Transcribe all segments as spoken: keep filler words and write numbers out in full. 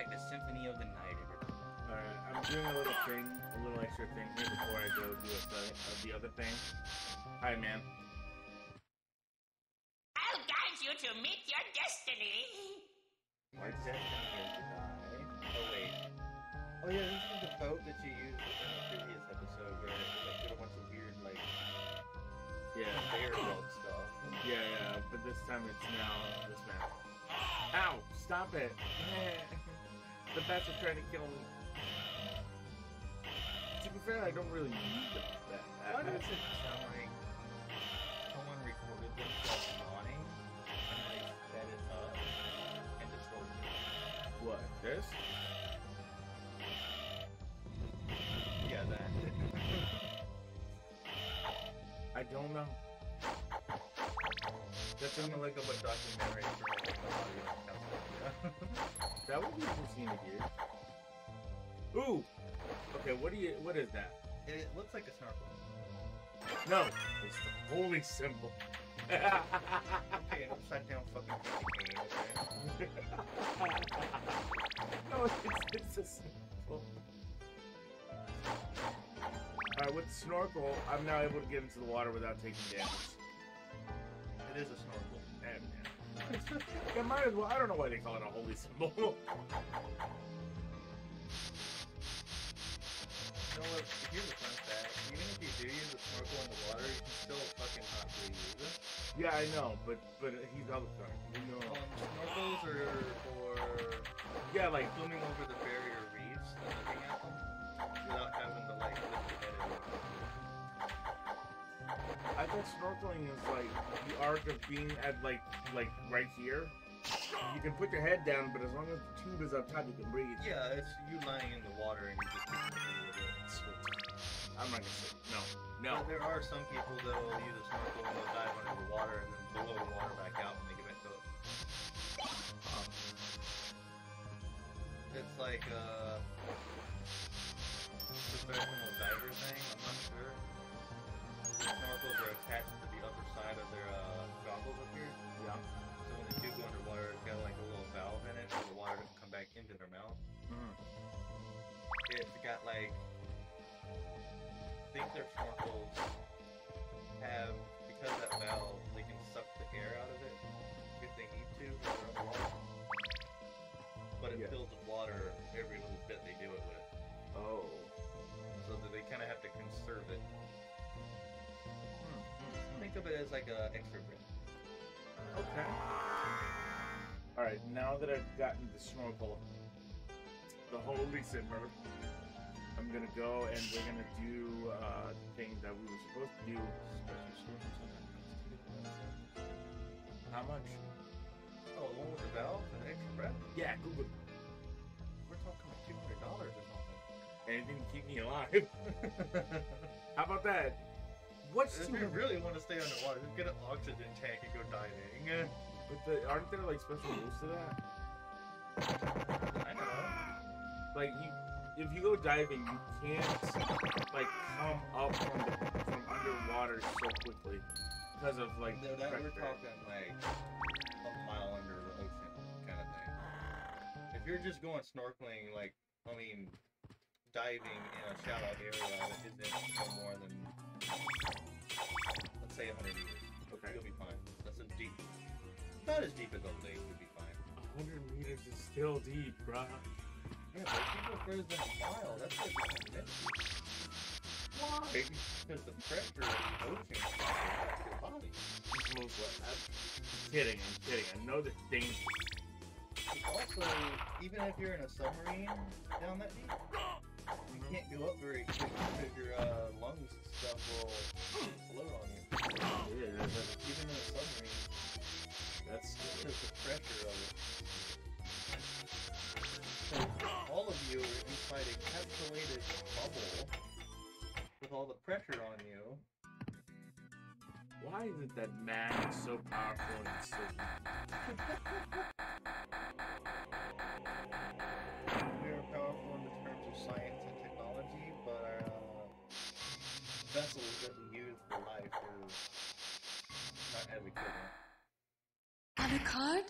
back to Symphony of the Night. Alright, I'm doing a little thing, a little extra thing here before I go do a, uh, the other thing. Hi, ma'am. I'll guide you to meet your destiny. What's that? Oh, wait. Oh, yeah, this is the boat that you used in the previous episode where like, there were a bunch of weird, like, yeah, bear world stuff. Yeah, yeah, but this time it's now this map. Ow! Stop it! The bats are trying to kill me. To be fair, I don't really need the, that. that Why does it sound like someone recorded themselves yawning and like set it up and destroyed it? What? This? Yeah, that. I don't know. That's gonna look up a documentary. That would be interesting to hear. Ooh. Okay, what do you? What is that? It looks like a snorkel. No, it's the holy symbol. Okay, upside down fucking. No, it's, it's a symbol. All right, with the snorkel, I'm now able to get into the water without taking damage. It is a snorkel. Damn, man. It might as well. I don't know why they call it a holy symbol. You know what, here's a fun fact, even if you do use a snorkel in the water, you can still fucking not really use it. Yeah, I know, but but he's Alucard. You know. Um, snorkels are for... Yeah, like, swimming over the barrier reefs and looking at them, without having to, like, lift your head in. I thought snorkeling is, like, the arc of being at, like, like, right here. You can put your head down, but as long as the tube is up top, you can breathe. Yeah, it's you lying in the water and you just keep I'm not gonna say no. No. But there are some people that will use a snorkel and they'll dive under the water and then blow the water back out when they get back to it. Um, it's like a professional diver thing. I'm not sure. Snorkels are attached to the upper side of their uh, goggles up here. Yeah. So when they do go underwater, it's got like a little valve in it, so the water doesn't come back into their mouth. Mm. It's got like. I think their snorkels have, because of that valve, they can suck the air out of it if they need to, or they're underwater. But it yeah. fills with water every little bit they do it with. Oh. So that they kind of have to conserve it. Hmm. Think of it as like an extra breath. Okay. Alright, now that I've gotten the snorkel, the whole reset mode. I'm going to go and we're going to do uh, the thing that we were supposed to do. How much? Oh, the one with the valve and the extra breath? Yeah, Google. We're talking like two hundred dollars or something. Anything to keep me alive. How about that? What's if you really want to stay underwater, just get an oxygen tank and go diving. But the, aren't there like special rules to that? I don't know. Like you... If you go diving, you can't, like, come up from, the, from underwater so quickly because of, like, no, that we're talking, like, a mile under the ocean kind of thing. If you're just going snorkeling, like, I mean, diving in a shallow area that isn't no more than, let's say, one hundred meters. Okay. You'll be fine. That's a deep. Not as deep as a lake would be fine. one hundred meters is still deep, bruh. Yeah, but people further than a mile, that's like a minute. Why? Because the pressure of the ocean is on your body. I'm kidding, I'm kidding. I know the thing. Also, even if you're in a submarine down that deep, you can't go up very quickly because your uh, lungs and stuff will float on you. Yeah, but even in a submarine, that's because the pressure of it. So all of you are inside a encapsulated bubble with all the pressure on you. Why is it that man is so powerful and so... We are powerful in the terms of science and technology, but our uh, vessel that we use for life is not as equivalent. Alucard?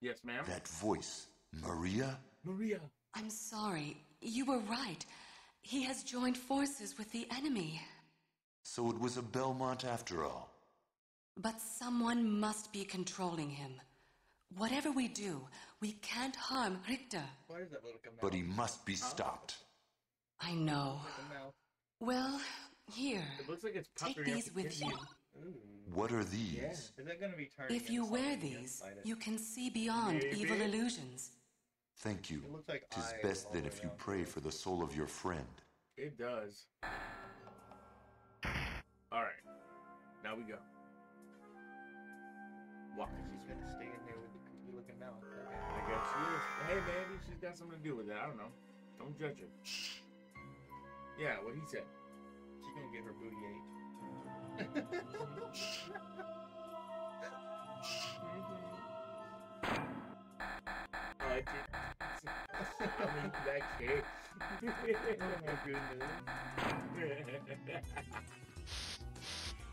Yes, ma'am? That voice, Maria? Maria. I'm sorry. You were right. He has joined forces with the enemy. So it was a Belmont after all. But someone must be controlling him. Whatever we do, we can't harm Richter. But he must be stopped. I know. Well, here. It looks like it's take these with you. Ooh. What are these? Yeah. Is that gonna be if you wear these, you can see beyond Maybe. evil illusions. Thank you. It like tis best that if you pray for the soul of your friend. It does. Alright. Now we go. Walk. She's gonna stay in there with the creepy looking mouth. I guess she is. Hey, baby, she's got something to do with it. I don't know. Don't judge her. Yeah, what he said. She's gonna get her booty ate. I mean, that cake. Oh my goodness.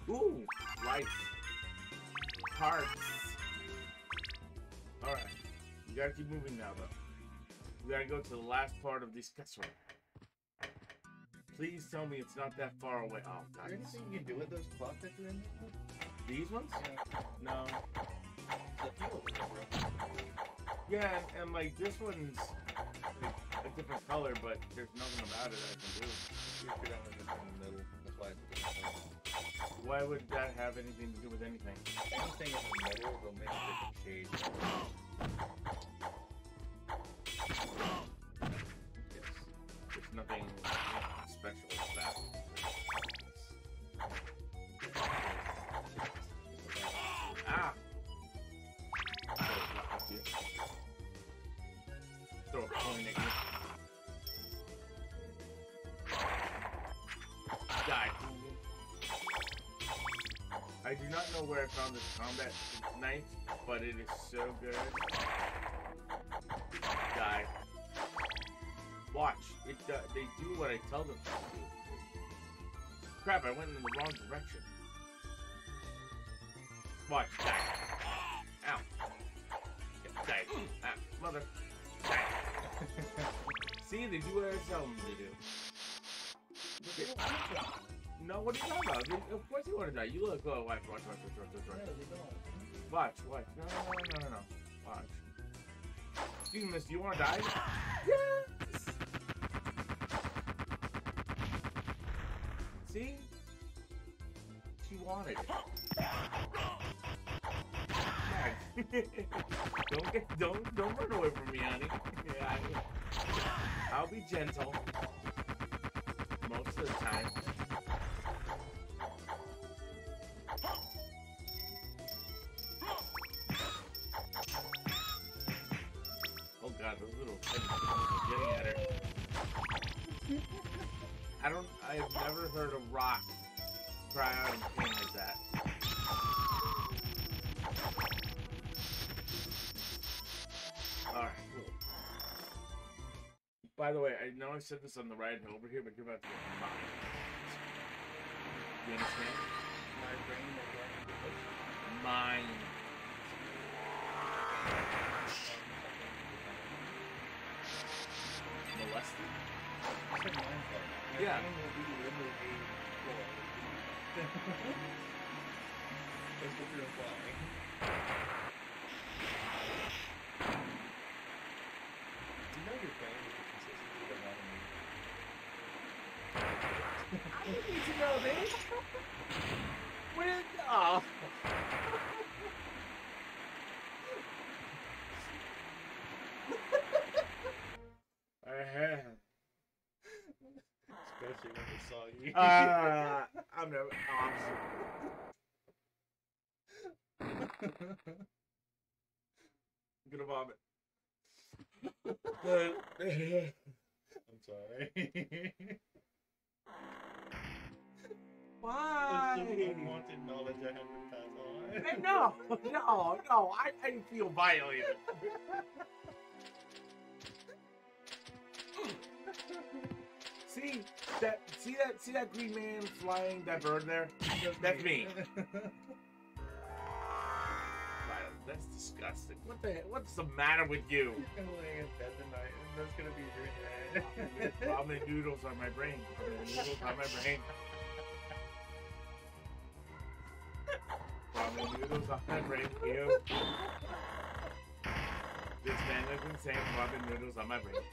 Ooh, life. Hearts. Alright. We gotta keep moving now, though. We gotta go to the last part of this castle. Please tell me it's not that far away. Oh, nice. Is there anything you can do with those clocks that you're in? These ones? Yeah. No. Yeah, and, and like this one's a, a different color, but there's nothing about it I can do. Why would that have anything to do with anything? Anything in the middle will make a different shade. Yes. There's nothing special with that. Ah! Throw a coin at you. Die. I do not know where I found this combat knife, but it is so good. Die. Watch. It, uh, they do what I tell them to do. Crap, I went in the wrong direction. Watch. Die. Ow. Die. Ah, mother. See, they do what I tell them they do. They don't want to die. No, what are you talking about? They, of course you want to die. You look, oh, watch, watch, watch, watch, watch, watch. No, they don't. Watch, watch. No, no, no, no, no, no. Watch. Excuse me, miss, do you want to die? Yes! See? She wanted it. Don't get, don't, don't run away from me, honey. Yeah, I, I'll be gentle. Most of the time. Oh god, those little things are getting at her. I don't, I have never heard a rock cry out in pain like that. Alright, cool. By the way, I know I said this on the ride over here, but you're about to get popped. You understand? My brain again. Mine. Molested? Yeah. Let's go through a fly. You know your brain is consistently the anatomy. I didn't need to know this! When? Oh! Especially when they saw you. Uh, I'm never. Oh, I'm gonna vomit. I'm sorry. Why? There's some unwanted knowledge I have to pass on. No, no, no, I, I feel violated. See that? See that? See that green man flying that bird there? That's me. That's disgusting. What the? What's the matter with you? I'm gonna lay in bed tonight, and that's gonna be your head. Ramen noodles on my brain. Ramen noodles on my brain. Ramen noodles on my brain. You. This man looks insane. Ramen noodles on my brain.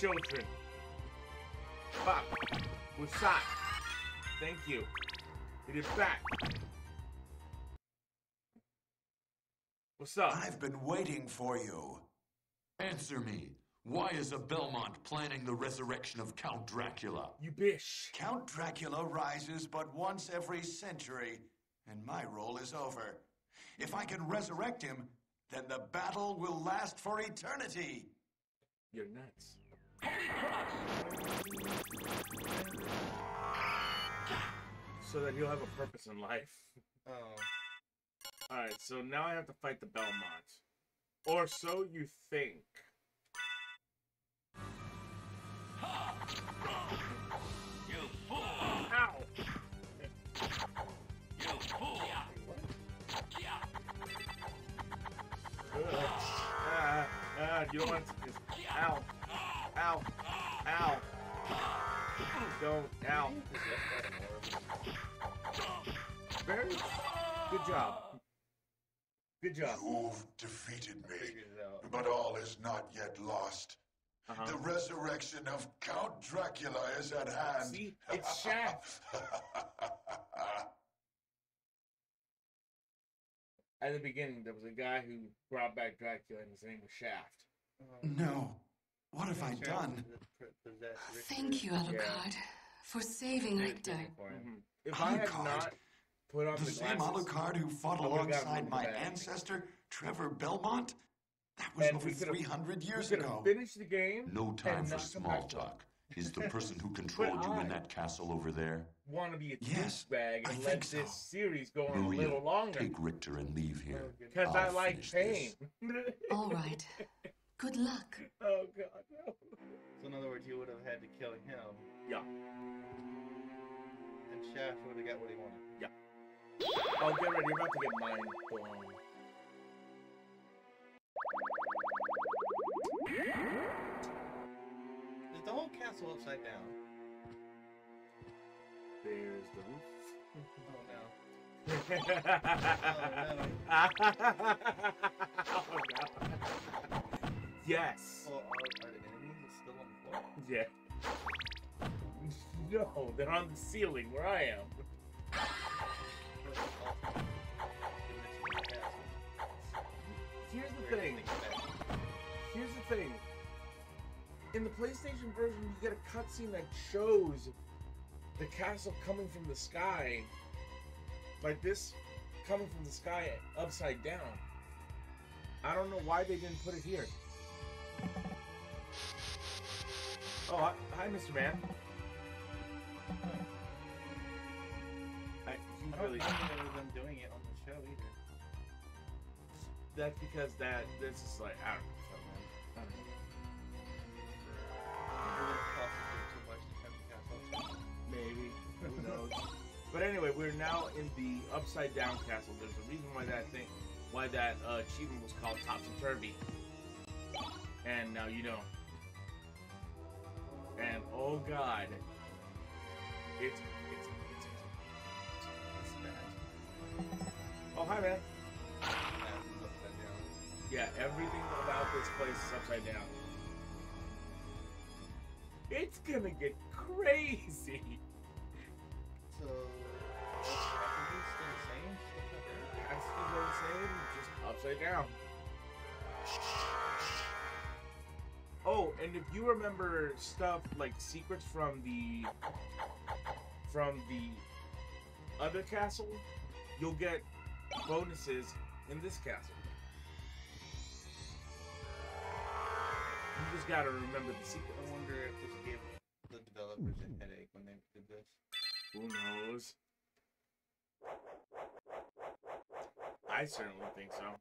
Children. Fuck. Wasat. Thank you. It is back. What's up? I've been waiting for you. Answer me. Why is a Belmont planning the resurrection of Count Dracula? You bish. Count Dracula rises but once every century, and my role is over. If I can resurrect him, then the battle will last for eternity. You're nuts. So that he'll have a purpose in life. Oh. Alright, so now I have to fight the Belmont. Or so you think. You fool! Ow! You fool! Ah, ah, you don't want to just... Ow! Ow! Ow! Don't! Ow! Very good job. Good job. You've defeated me, but all is not yet lost. Uh-huh. The resurrection of Count Dracula is at hand. See, it's Shaft. At the beginning, there was a guy who brought back Dracula, and his name was Shaft. No. What have I done? Thank you, Alucard, for saving Richter. If I had not put on the glasses, the same Alucard who fought alongside my ancestor, Trevor Belmont? That was over three hundred years ago. Finish the game. No time for small talk. Is the person who controlled you in that castle over there? Want to be a douchebag and let this series go on a little longer. Take Richter and leave here. Because I like pain. All right. Good luck. Oh, God, no. So, in other words, you would have had to kill him. Yeah. And Shaft would have got what he wanted. Yeah. Oh, get ready. You're about to get mine blown. Is the whole castle upside down? There's the roof. Oh, no. Oh, no. Oh, no. Yes. Well, are, are the enemies still on the floor? Yeah. No, they're on the ceiling where I am. Here's the thing. Here's the thing. In the PlayStation version, you get a cutscene that shows the castle coming from the sky, like this, coming from the sky upside down. I don't know why they didn't put it here. Oh, hi, hi, Mister Man. I, he's I don't really remember them doing it on the show either. That's because that this is like I don't know. I don't know. Maybe. Who knows? But anyway, we're now in the upside down castle. There's a reason why that thing, why that uh, achievement was called Topsy Turvy. And now you know. And oh God, It's, it's, it's, it's bad. Oh, hi, man. Upside down. Yeah, everything about this place is upside down. It's gonna get crazy. So, everything's still the same? Everything's still the same, just upside down. Oh, and if you remember stuff like secrets from the from the other castle, you'll get bonuses in this castle. You just gotta remember the secret. I wonder if this gave the developers a headache when they did this. Who knows? I certainly think so.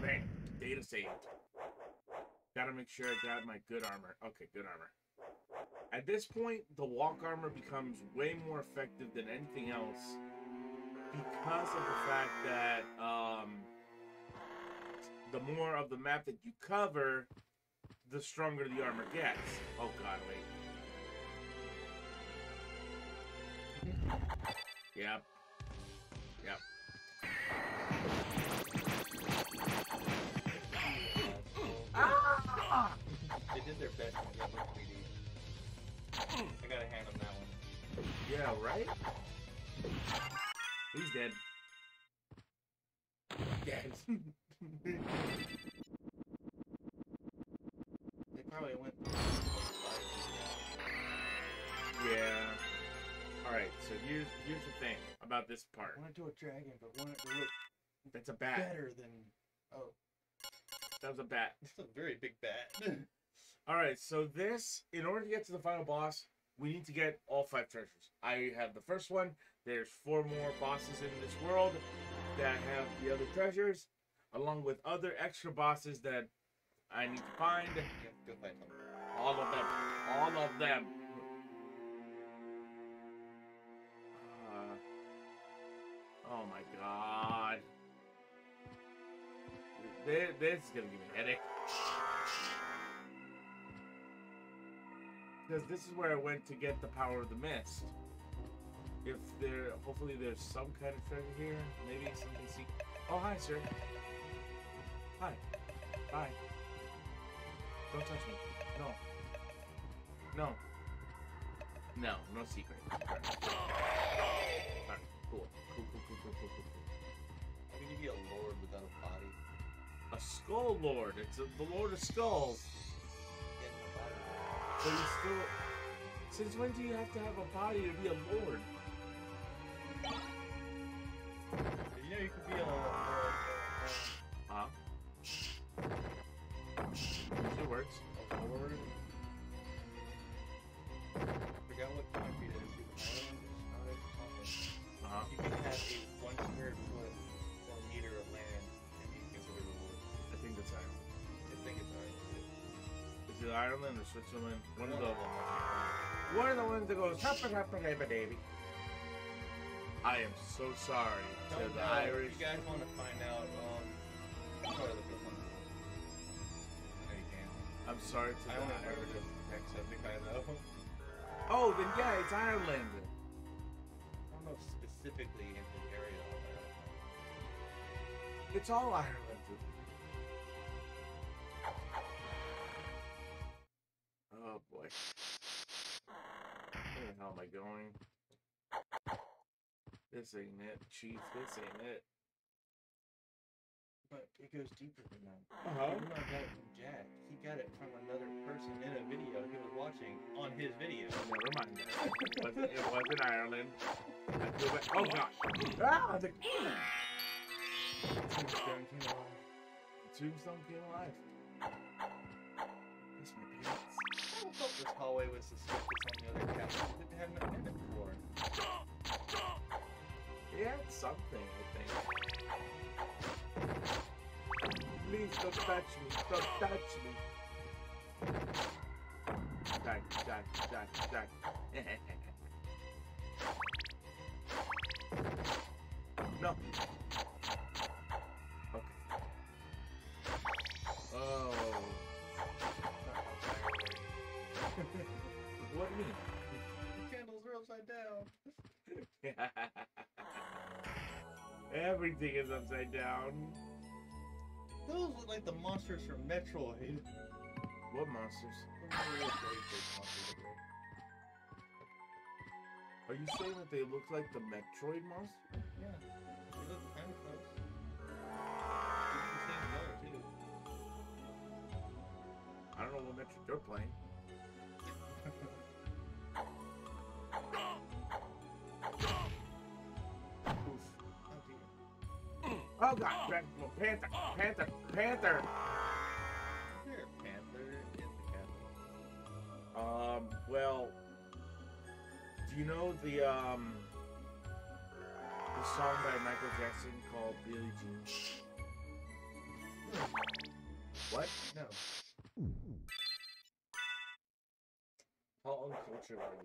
Man, data saved. Gotta make sure I got my good armor. Okay, good armor. At this point, the walk armor becomes way more effective than anything else because of the fact that um, the more of the map that you cover, the stronger the armor gets. Oh god, wait. Yep. Yep. Ah! They did their best to get three D. I gotta hand him that one. Yeah, right? He's dead. Dead. They probably went. Yeah. Alright, so here's here's the thing about this part. I want to do a dragon, but want it to look That's a bat. better than oh. That was a bat. It's a very big bat. Alright, so this, in order to get to the final boss, we need to get all five treasures. I have the first one. There's four more bosses in this world that have the other treasures, along with other extra bosses that I need to find. Go find them. All of them. All of them. Uh, oh my god. This is gonna give me a headache. Because this is where I went to get the power of the mist. If there, hopefully there's some kind of treasure here. Maybe something secret. Oh, hi, sir. Hi. Hi. Don't touch me. No. No. No, no secret. Alright. Alright. Cool. Cool, cool, cool, cool, cool, cool. How can you be a lord without a body? A skull lord. It's a, the lord of skulls. But he's still. Since when do you have to have a body to be a lord? You know you could be a lord. Huh? It works. A lord. I forgot what point it is. Uh huh. You can have a one square foot or meter of land. It's Ireland. I think it's Ireland. Is it Ireland or Switzerland? One of the one of the ones that goes hop and hop and hey baby. I am so sorry to the Irish. If you guys want to find out, um, part of the big one. I'm sorry to the Irish. Except if I know. Oh, then yeah, it's Ireland. I don't know specifically in the area of Ireland. It's all Ireland. Oh boy. Where the hell am I going? This ain't it, Chief. This ain't it. But it goes deeper than that. Uh huh. He got it from Jack. He got it from another person in a video he was watching on his video. Oh, never mind that. It wasn't, it wasn't Ireland. I feel bad. Oh gosh. Ah! The tombstone came alive. The tombstone came alive. That's my pants. I thought this hallway was suspicious on the other castle. It had not been before. It had something, I think. Please don't touch me. Don't touch me. Duck, duck, duck, duck. No. Okay. Oh. What do you mean? The candles Everything is upside down. Those look like the monsters from Metroid. What monsters? Are you saying that they look like the Metroid monsters? Yeah, they look kind of close. I don't know what metric you're playing. Oh god, panther, panther, panther! There, panther is the cat. Um, well, do you know the um the song by Michael Jackson called Billie Jean? What? No. How uncultured are you?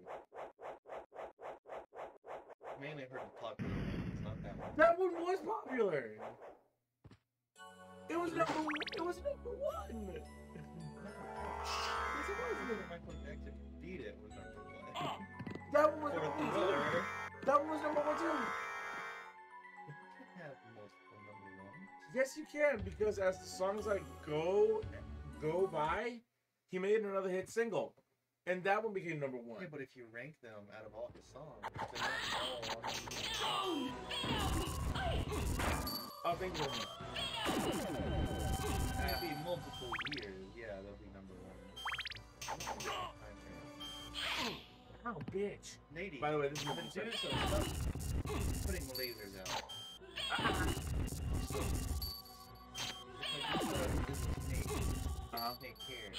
Mainly heard of popular ones, not that one. That one was popular! It was number one! It was number one! Yes, it was number Michael Jackson beat it was number one. That was number one! That was number one too! You can't have multiple number ones. Yes you can, because as the songs like go, go by, he made another hit single. And that one became number one. Yeah, but if you rank them out of all the songs, they're not all on. Oh, thank you. That'd be multiple years. Yeah, that'll be number one. Oh, bitch. Nadie. By the way, this is Medusa. Putting lasers out. Ah. Uh-huh. Take care.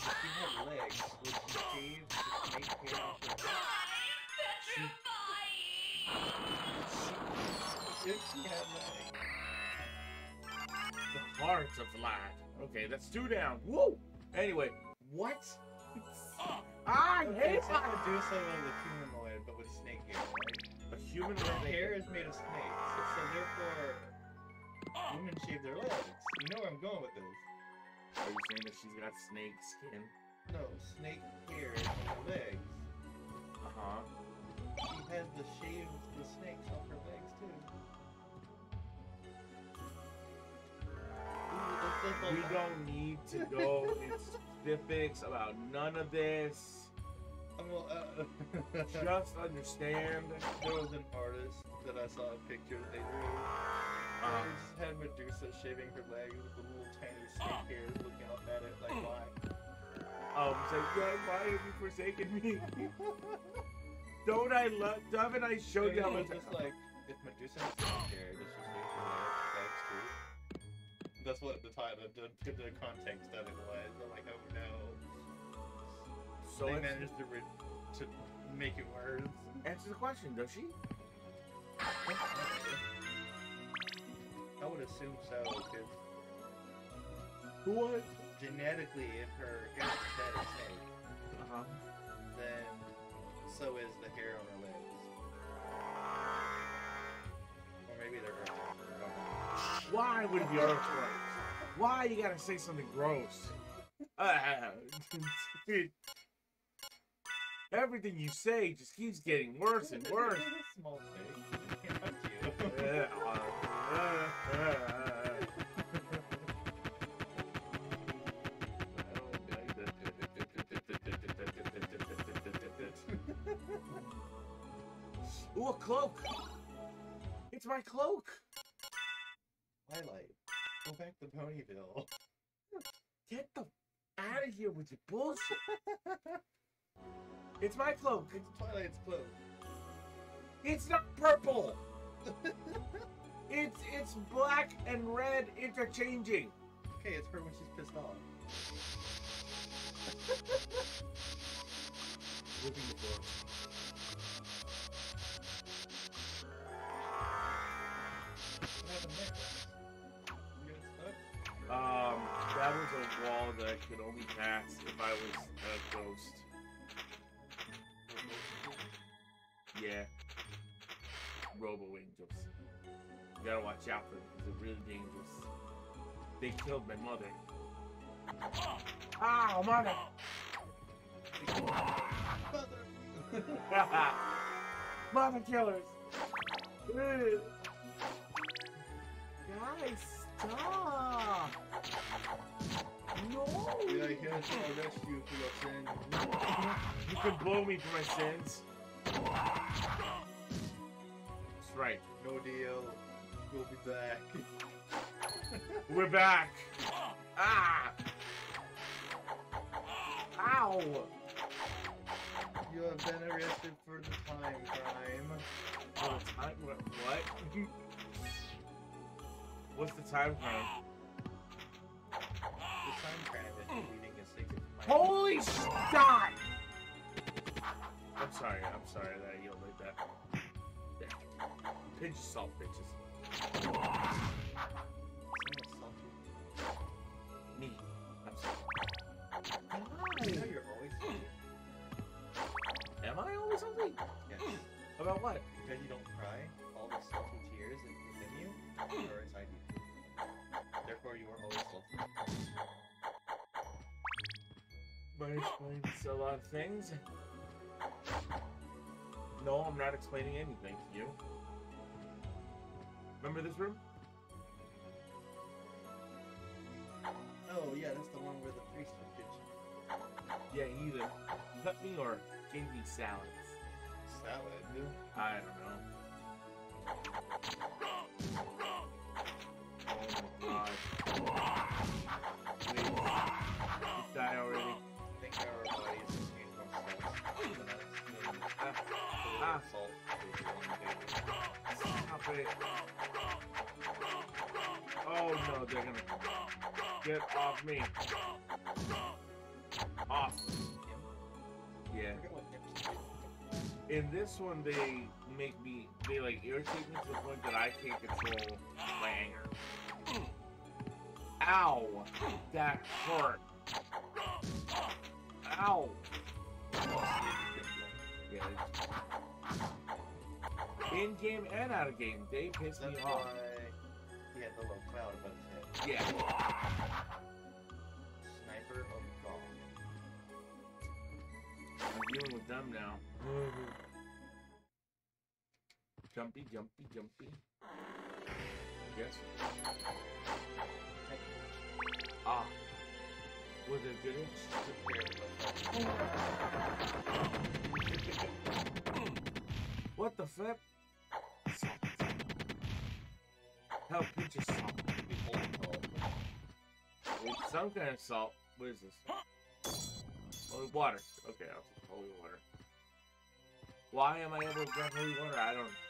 She had legs, which she shaved to make hair off her back. She... she had legs. The hearts of light. Okay, that's two down. Woo! Anyway, what? I hate that! I do something with a humanoid, but with snake hair, right? A human hair is made of snakes, so, so therefore, women shave their legs. You know where I'm going with this. Are you saying that she's got snake skin? No, snake hair on her legs. Uh-huh. She has the shaved the snakes off her legs too. Ooh, we don't need to go into specifics about none of this. Well, uh, just understand. There was an artist that I saw a picture they drew. Um, they just had Medusa shaving her legs with the little tiny snake hairs looking up at it like, why? Um, it's like, God, why have you forsaken me? Don't I love, Dove and I showed so, down know, just like, if Medusa has snake hair, does she shave her legs too? That's what the title, the, the, the context of it was. I'm like, oh no. So they managed to, re to make it worse. Answer the question, does she? I would assume so, because... What? Genetically, if her hair is dead as snake, uh-huh. then so is the hair on her legs. Or maybe they're earthworms. Why would it be earthworms? Why you gotta say something gross? Uh, dude. Everything you say just keeps getting worse and worse. Small yeah, uh, uh, uh, uh. I don't like that. Ooh, a cloak! It's my cloak! Twilight, go back to Ponyville. Get the f out of here with your bullshit! It's my cloak! It's Twilight's cloak. It's not purple! it's it's black and red interchanging. Okay, it's her when she's pissed off. Whipping the floor. What happened there? You getting stuck? Um, that was a wall that I could only pass if I was a ghost. Yeah. Robo angels. You gotta watch out for them because they're really dangerous. They killed my mother. Ah, mother! Mother! Muffin killers. Dude. Guys, stop. No. Yeah, I can't rescue you for your sins. You can blow me for my sins. That's right. No deal. We'll be back. We're back. Ah. Ow. You have been arrested for the time crime. Oh, the time? What? What's the time crime? The time crime that you're eating is taken from my holy shit! I'm sorry, I'm sorry that I yelled like that. There. Pinch salt, bitches. Salty. Me. I'm sorry. You know you're always salty. Am I always hungry? Yes. About what? Because you don't cry, all the salty tears within you are inside you. Therefore, you are always salty. Might explain a lot of things. No, I'm not explaining anything to you. Remember this room? Oh, yeah, that's the one where the priest was pitching. Yeah, he either cut me or gave me salads. Salad? I don't know. Oh my god. Please. You died already. I think our body is just changed from salt. Ah. Ah. Salt. Stop it. Oh no, they're gonna get off me. Off. Yeah. In this one, they make me, they like irritate me to the point that I can't control my anger. Ow! That hurt. Ow! Yeah. In game and out of game, they piss me off. He had the little cloud above his head. Yeah. Sniper of God. I'm dealing with them now. Jumpy, jumpy, jumpy. Yes. Ah. Was it good? What the flip? Help, pinch of salt. It's some kind of salt. What is this? Holy water. Okay, I'll take holy water. Why am I able to grab holy water? I don't know.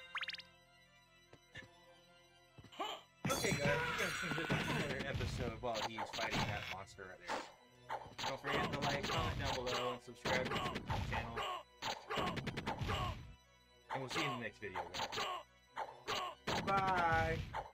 Okay, guys, we're going to finish another episode while he's fighting that monster right there. Don't forget to like, comment down below, and subscribe to the channel. And we'll see you in the next video, guys. Bye!